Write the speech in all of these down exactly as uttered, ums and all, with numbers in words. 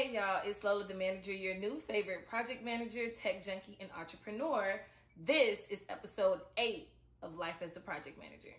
Hey y'all, it's Lola the Manager, your new favorite project manager, tech junkie, and entrepreneur. This is episode eight of Life as a Project Manager.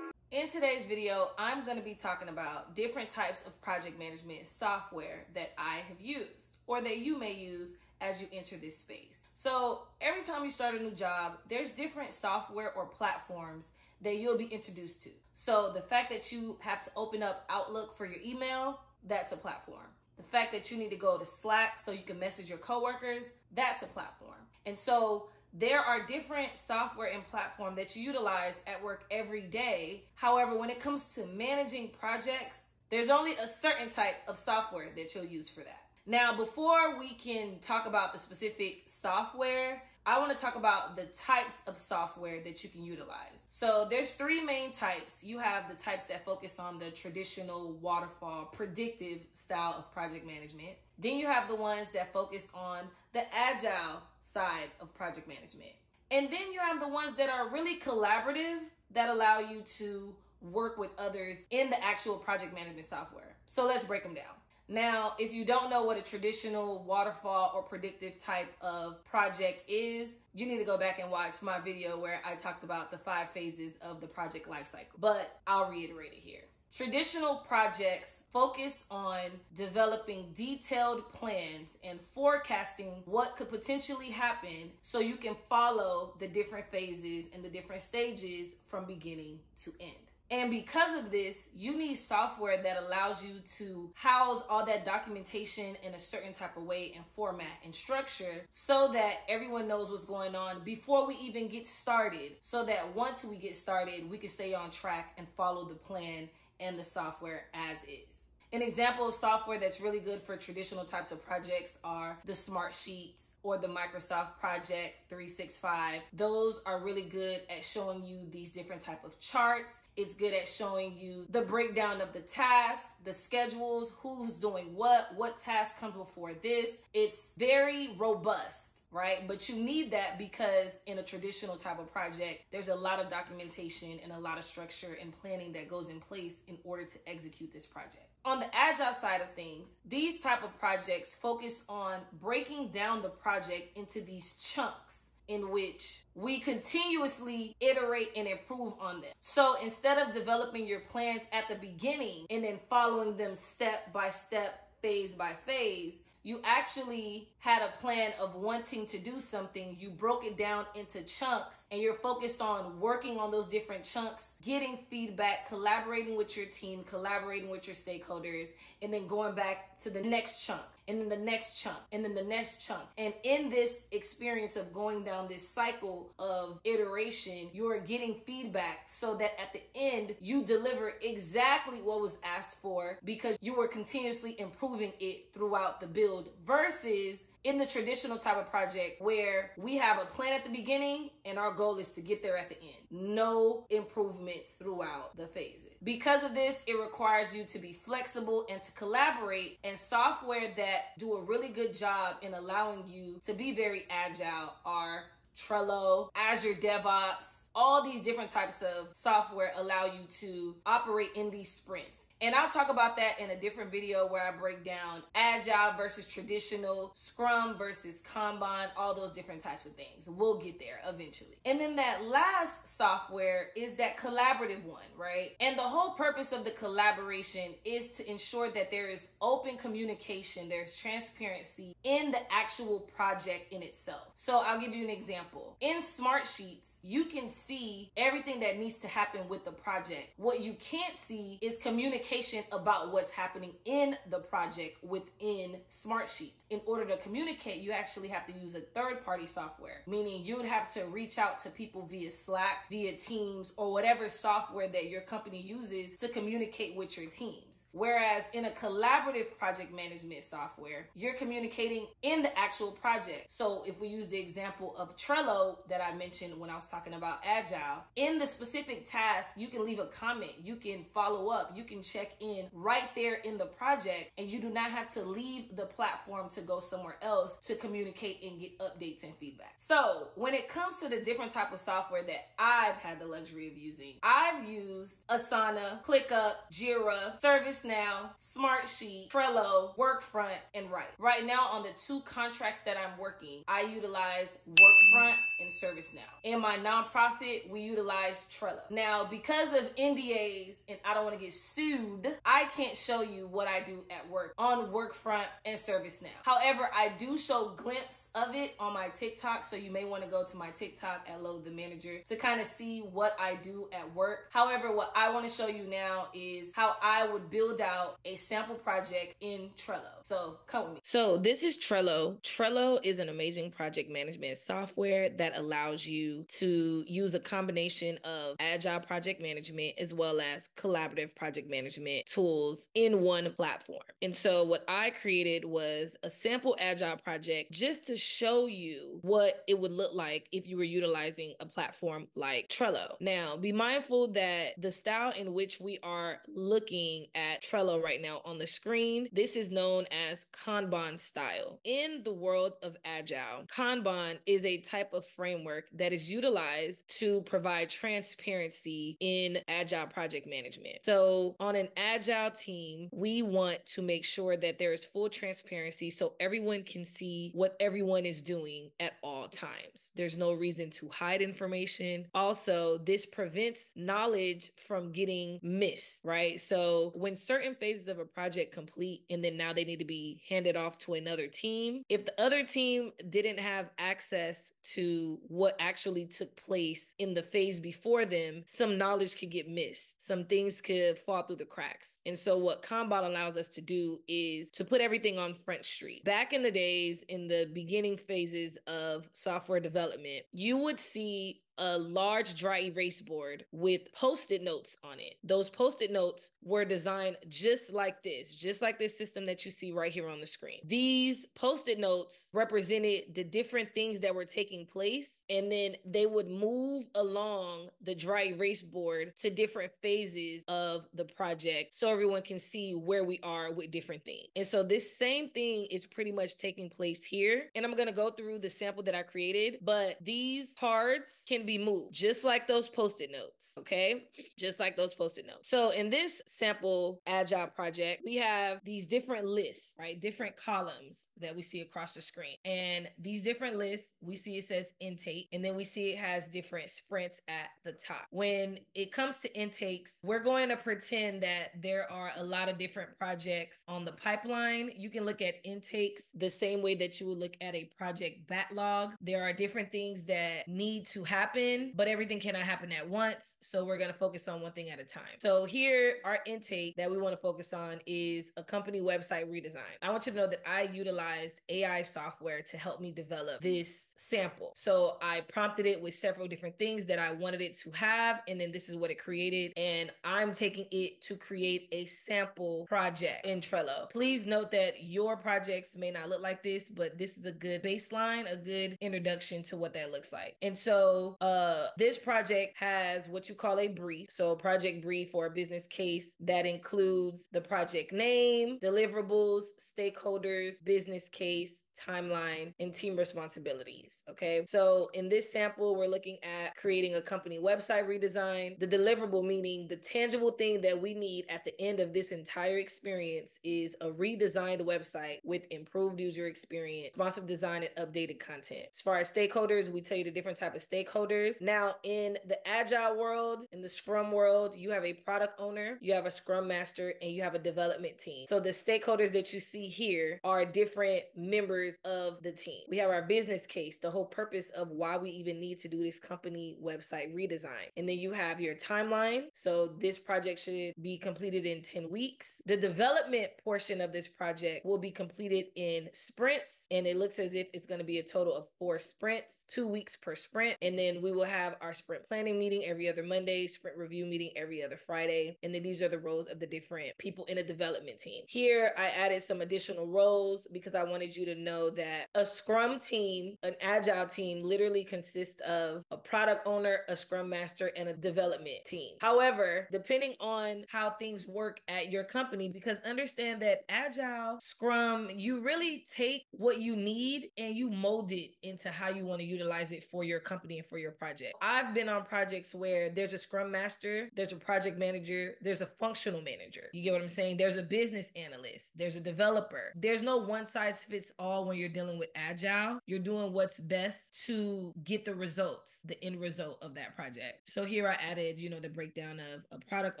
In today's video, I'm going to be talking about different types of project management software that I have used or that you may use as you enter this space. So every time you start a new job, there's different software or platforms that you'll be introduced to. So the fact that you have to open up Outlook for your email, that's a platform. The fact that you need to go to Slack so you can message your coworkers, that's a platform. And so there are different software and platform that you utilize at work every day. However, when it comes to managing projects, there's only a certain type of software that you'll use for that. Now, before we can talk about the specific software, I want to talk about the types of software that you can utilize. So there's three main types. You have the types that focus on the traditional waterfall predictive style of project management. Then you have the ones that focus on the agile side of project management. And then you have the ones that are really collaborative that allow you to work with others in the actual project management software. So let's break them down. Now, if you don't know what a traditional waterfall or predictive type of project is, you need to go back and watch my video where I talked about the five phases of the project lifecycle, but I'll reiterate it here. Traditional projects focus on developing detailed plans and forecasting what could potentially happen so you can follow the different phases and the different stages from beginning to end. And because of this, you need software that allows you to house all that documentation in a certain type of way and format and structure so that everyone knows what's going on before we even get started. So that once we get started, we can stay on track and follow the plan and the software as is. An example of software that's really good for traditional types of projects are the Smartsheet or the Microsoft Project three sixty-five. Those are really good at showing you these different type of charts. It's good at showing you the breakdown of the tasks, the schedules, who's doing what, what task comes before this. It's very robust, right? But you need that because in a traditional type of project, there's a lot of documentation and a lot of structure and planning that goes in place in order to execute this project. On the agile side of things, these type of projects focus on breaking down the project into these chunks in which we continuously iterate and improve on them. So instead of developing your plans at the beginning and then following them step by step, phase by phase, you actually had a plan of wanting to do something. You broke it down into chunks and you're focused on working on those different chunks, getting feedback, collaborating with your team, collaborating with your stakeholders, and then going back to the next chunk and then the next chunk and then the next chunk. And in this experience of going down this cycle of iteration, you're getting feedback so that at the end you deliver exactly what was asked for because you were continuously improving it throughout the build. Versus in the traditional type of project where we have a plan at the beginning and our goal is to get there at the end. No improvements throughout the phases. Because of this, it requires you to be flexible and to collaborate, and software that do a really good job in allowing you to be very agile are Trello, Azure DevOps. All these different types of software allow you to operate in these sprints. And I'll talk about that in a different video where I break down agile versus traditional, Scrum versus Kanban, all those different types of things. We'll get there eventually. And then that last software is that collaborative one, right? And the whole purpose of the collaboration is to ensure that there is open communication, there's transparency in the actual project in itself. So I'll give you an example. In Smartsheets, you can see see everything that needs to happen with the project. What you can't see is communication about what's happening in the project within Smartsheet. In order to communicate, you actually have to use a third-party software, meaning you would have to reach out to people via Slack, via Teams, or whatever software that your company uses to communicate with your teams. Whereas in a collaborative project management software, you're communicating in the actual project. So if we use the example of Trello that I mentioned when I was talking about Agile, in the specific task, you can leave a comment, you can follow up, you can check in right there in the project, and you do not have to leave the platform to go somewhere else to communicate and get updates and feedback. So when it comes to the different type of software that I've had the luxury of using, I've used Asana, ClickUp, Jira, ServiceNow, Smartsheet, Trello, Workfront, and Write. Right now on the two contracts that I'm working, I utilize Workfront and ServiceNow. In my nonprofit, we utilize Trello. Now, because of N D As and I don't want to get sued, I can't show you what I do at work on Workfront and ServiceNow. However, I do show glimpses of it on my TikTok, so you may want to go to my TikTok at Lola the Manager to kind of see what I do at work. However, what I want to show you now is how I would build out a sample project in Trello. So come with me. So this is Trello. Trello is an amazing project management software that allows you to use a combination of agile project management as well as collaborative project management tools in one platform. And so what I created was a sample agile project just to show you what it would look like if you were utilizing a platform like Trello. Now, be mindful that the style in which we are looking at Trello right now on the screen, this is known as Kanban style. In the world of Agile, Kanban is a type of framework that is utilized to provide transparency in Agile project management. So on an Agile team, we want to make sure that there is full transparency so everyone can see what everyone is doing at all times. There's no reason to hide information. Also, this prevents knowledge from getting missed, right? So when certain phases of a project complete and then now they need to be handed off to another team, if the other team didn't have access to what actually took place in the phase before them, some knowledge could get missed. Some things could fall through the cracks. And so what Kanban allows us to do is to put everything on Front Street. Back in the days, in the beginning phases of software development, you would see a large dry erase board with post-it notes on it. Those post-it notes were designed just like this, just like this system that you see right here on the screen. These post-it notes represented the different things that were taking place, and then they would move along the dry erase board to different phases of the project so everyone can see where we are with different things. And so this same thing is pretty much taking place here. And I'm gonna go through the sample that I created, but these cards can be moved just like those post-it notes, okay? Just like those post-it notes. So in this sample agile project, we have these different lists, right? Different columns that we see across the screen. And these different lists, we see it says intake, and then we see it has different sprints at the top. When it comes to intakes, we're going to pretend that there are a lot of different projects on the pipeline. You can look at intakes the same way that you would look at a project backlog. There are different things that need to happen Happen, but everything cannot happen at once. So we're going to focus on one thing at a time. So here, our intake that we want to focus on is a company website redesign. I want you to know that I utilized A I software to help me develop this sample. So I prompted it with several different things that I wanted it to have. And then this is what it created. And I'm taking it to create a sample project in Trello. Please note that your projects may not look like this, but this is a good baseline, a good introduction to what that looks like. And so Uh, this project has what you call a brief. So a project brief or a business case that includes the project name, deliverables, stakeholders, business case, timeline, and team responsibilities. Okay. So in this sample, we're looking at creating a company website redesign. The deliverable, meaning the tangible thing that we need at the end of this entire experience, is a redesigned website with improved user experience, responsive design, and updated content. As far as stakeholders, we tell you the different type of stakeholders. Now, in the agile world, in the Scrum world, you have a product owner, you have a Scrum master, and you have a development team. So the stakeholders that you see here are different members members of the team. We have our business case, the whole purpose of why we even need to do this company website redesign. And then you have your timeline. So this project should be completed in ten weeks. The development portion of this project will be completed in sprints. And it looks as if it's going to be a total of four sprints, two weeks per sprint. And then we will have our sprint planning meeting every other Monday, sprint review meeting every other Friday. And then these are the roles of the different people in a development team. Here, I added some additional roles because I wanted you to know that a Scrum team, an Agile team, literally consists of a product owner, a Scrum master, and a development team. However, depending on how things work at your company, because understand that Agile, Scrum, you really take what you need and you mold it into how you want to utilize it for your company and for your project. I've been on projects where there's a Scrum master, there's a project manager, there's a functional manager. You get what I'm saying? There's a business analyst, there's a developer. There's no one size fits all when you're dealing with Agile. You're doing what's best to get the results, the end result of that project. So here I added, you know, the breakdown of a product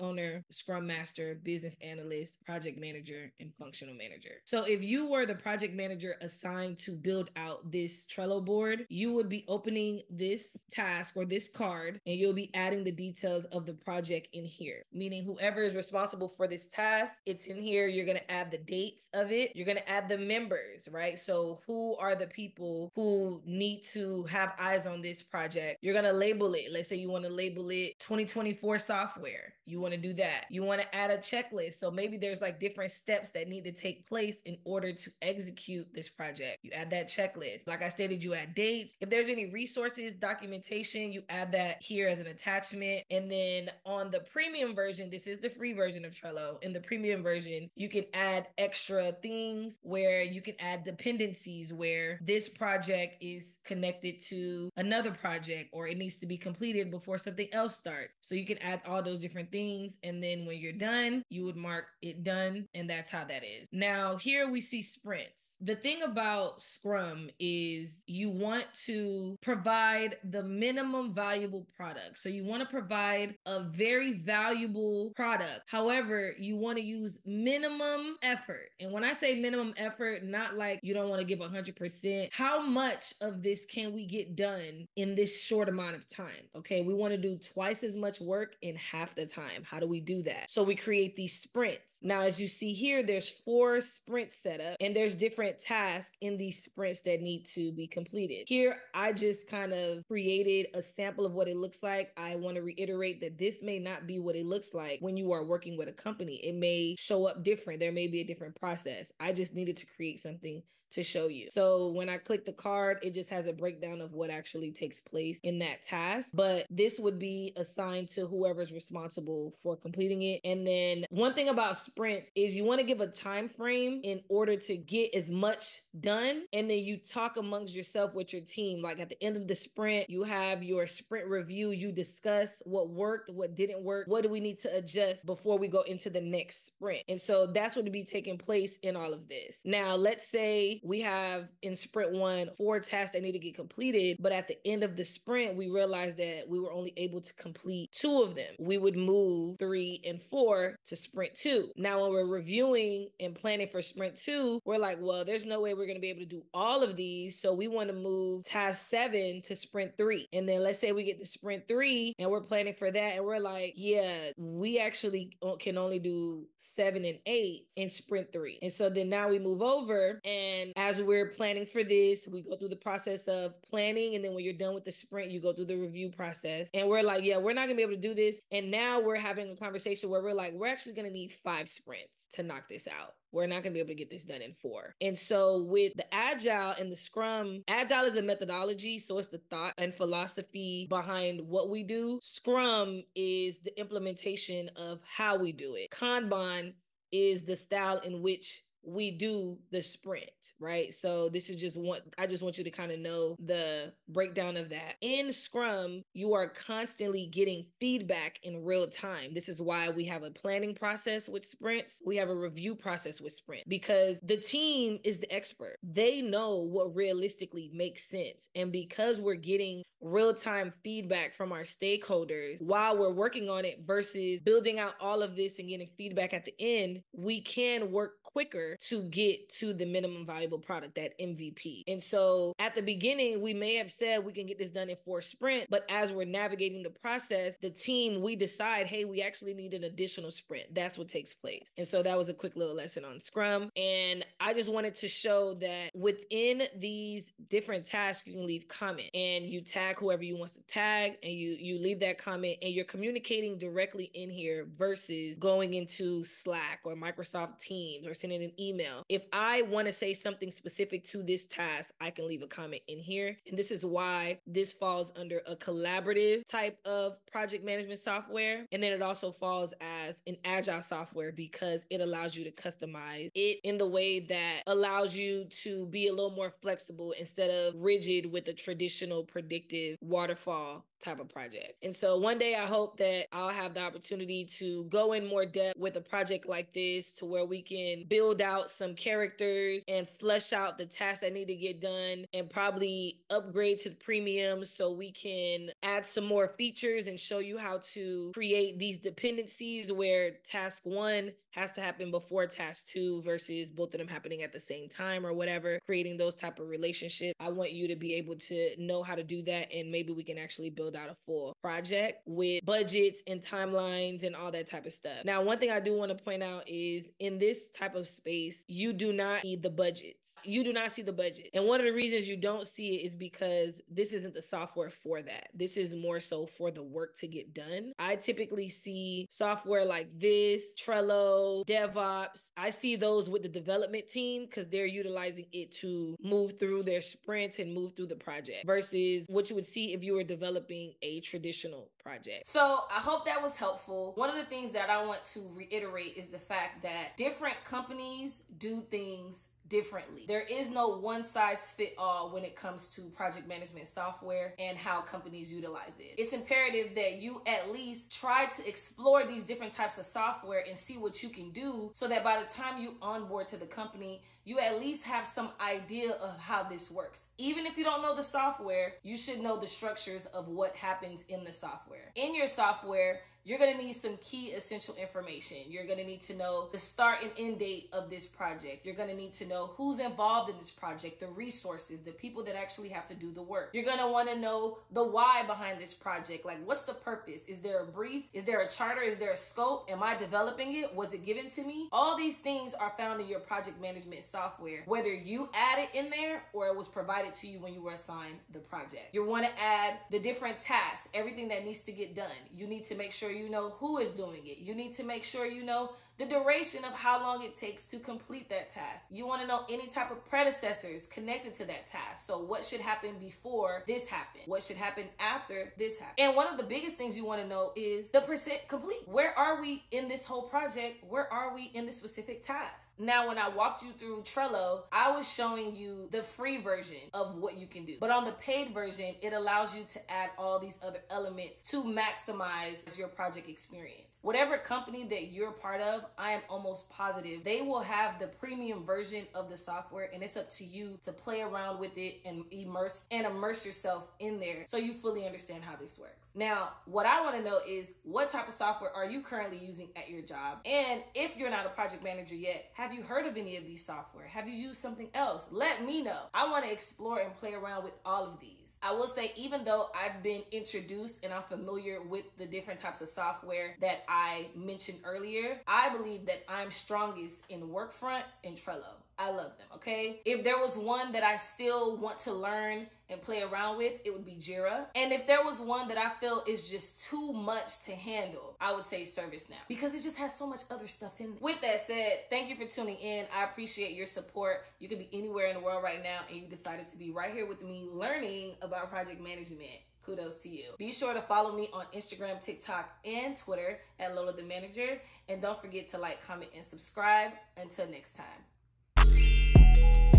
owner, Scrum master, business analyst, project manager, and functional manager. So if you were the project manager assigned to build out this Trello board, you would be opening this task or this card, and you'll be adding the details of the project in here, meaning whoever is responsible for this task, it's in here. You're going to add the dates of it. You're going to add the members, right? So who are the people who need to have eyes on this project? You're going to label it. Let's say you want to label it twenty twenty-four software. You want to do that. You want to add a checklist. So maybe there's like different steps that need to take place in order to execute this project. You add that checklist. Like I stated, you add dates. If there's any resources, documentation, you add that here as an attachment. And then on the premium version, this is the free version of Trello. In the premium version, you can add extra things where you can add dependencies where this project is connected to another project or it needs to be completed before something else starts. So you can add all those different things. And then when you're done, you would mark it done. And that's how that is. Now here we see sprints. The thing about Scrum is you want to provide the minimum valuable product. So you want to provide a very valuable product. However, you want to use minimum effort. And when I say minimum effort, not like you don't want to give one hundred percent. How much of this can we get done in this short amount of time? Okay, we want to do twice as much work in half the time. How do we do that? So we create these sprints. Now, as you see here, there's four sprints set up and there's different tasks in these sprints that need to be completed. Here, I just kind of created a sample of what it looks like. I want to reiterate that this may not be what it looks like when you are working with a company. It may show up different. There may be a different process. I just needed to create something to show you. So when I click the card, it just has a breakdown of what actually takes place in that task. But this would be assigned to whoever's responsible for completing it. And then one thing about sprints is you want to give a time frame in order to get as much done. And then you talk amongst yourself with your team. Like at the end of the sprint, you have your sprint review. You discuss what worked, what didn't work, what do we need to adjust before we go into the next sprint. And so that's what would be taking place in all of this. Now, let's say we have in sprint one, four tasks that need to get completed. But at the end of the sprint, we realized that we were only able to complete two of them. We would move three and four to sprint two. Now, when we're reviewing and planning for sprint two, we're like, well, there's no way we're going to be able to do all of these. So we want to move task seven to sprint three. And then let's say we get to sprint three and we're planning for that. And we're like, yeah, we actually can only do seven and eight in sprint three. And so then now we move over. And as we're planning for this, we go through the process of planning. And then when you're done with the sprint, you go through the review process. And we're like, yeah, we're not gonna be able to do this. And now we're having a conversation where we're like, we're actually gonna need five sprints to knock this out. We're not going to be able to get this done in four. And so with the Agile and the Scrum, Agile is a methodology. So it's the thought and philosophy behind what we do. Scrum is the implementation of how we do it. Kanban is the style in which we do the sprint, right? So this is just one, I just want you to kind of know the breakdown of that. In Scrum, you are constantly getting feedback in real time. This is why we have a planning process with sprints. We have a review process with sprint because the team is the expert. They know what realistically makes sense. And because we're getting real-time feedback from our stakeholders while we're working on it versus building out all of this and getting feedback at the end, we can work quicker to get to the minimum viable product, that M V P. And so at the beginning, we may have said we can get this done in four sprint, but as we're navigating the process, the team, we decide, hey, we actually need an additional sprint. That's what takes place. And so that was a quick little lesson on Scrum. And I just wanted to show that within these different tasks, you can leave comment and you tag whoever you want to tag, and you, you leave that comment and you're communicating directly in here versus going into Slack or Microsoft Teams or sending an email. If I want to say something specific to this task, I can leave a comment in here. And this is why this falls under a collaborative type of project management software. And then it also falls as an agile software because it allows you to customize it in the way that allows you to be a little more flexible instead of rigid with a traditional predictive waterfall type of project. And so one day I hope that I'll have the opportunity to go in more depth with a project like this to where we can build out some characters and flesh out the tasks that need to get done and probably upgrade to the premium so we can add some more features and show you how to create these dependencies where task one has to happen before task two versus both of them happening at the same time or whatever, creating those type of relationships. I want you to be able to know how to do that, and maybe we can actually build out a full project with budgets and timelines and all that type of stuff. Now, one thing I do want to point out is in this type of space, you do not see the budgets. You do not see the budget. And one of the reasons you don't see it is because this isn't the software for that. This is more so for the work to get done. I typically see software like this, Trello, DevOps. I see those with the development team because they're utilizing it to move through their sprints and move through the project versus what you would see if you were developing a traditional project. So I hope that was helpful. One of the things that I want to reiterate is the fact that different companies do things differently. There is no one size fit all when it comes to project management software and how companies utilize it. It's imperative that you at least try to explore these different types of software and see what you can do so that by the time you onboard to the company, you at least have some idea of how this works. Even if you don't know the software, you should know the structures of what happens in the software. In your software, you're gonna need some key essential information. You're gonna need to know the start and end date of this project. You're gonna need to know who's involved in this project, the resources, the people that actually have to do the work. You're gonna wanna know the why behind this project. Like, what's the purpose? Is there a brief? Is there a charter? Is there a scope? Am I developing it? Was it given to me? All these things are found in your project management software, whether you add it in there or it was provided to you when you were assigned the project. You wanna add the different tasks, everything that needs to get done. You need to make sure you know who is doing it. You need to make sure you know the duration of how long it takes to complete that task. You want to know any type of predecessors connected to that task. So what should happen before this happened? What should happen after this happened? And one of the biggest things you want to know is the percent complete. Where are we in this whole project? Where are we in this specific task? Now, when I walked you through Trello, I was showing you the free version of what you can do. But on the paid version, it allows you to add all these other elements to maximize your project experience. Whatever company that you're part of, I am almost positive they will have the premium version of the software, and it's up to you to play around with it and immerse and immerse yourself in there so you fully understand how this works. Now, what I want to know is what type of software are you currently using at your job? And if you're not a project manager yet, have you heard of any of these software? Have you used something else? Let me know. I want to explore and play around with all of these. I will say, even though I've been introduced and I'm familiar with the different types of software that I mentioned earlier, I I believe that I'm strongest in Workfront and Trello. I love them, okay? If there was one that I still want to learn and play around with, it would be Jira. And if there was one that I feel is just too much to handle, I would say ServiceNow, because it just has so much other stuff in there. With that said, thank you for tuning in. I appreciate your support. You could be anywhere in the world right now, and you decided to be right here with me learning about project management. Kudos to you. Be sure to follow me on Instagram, TikTok, and Twitter at Lola the Manager. And don't forget to like, comment, and subscribe. Until next time.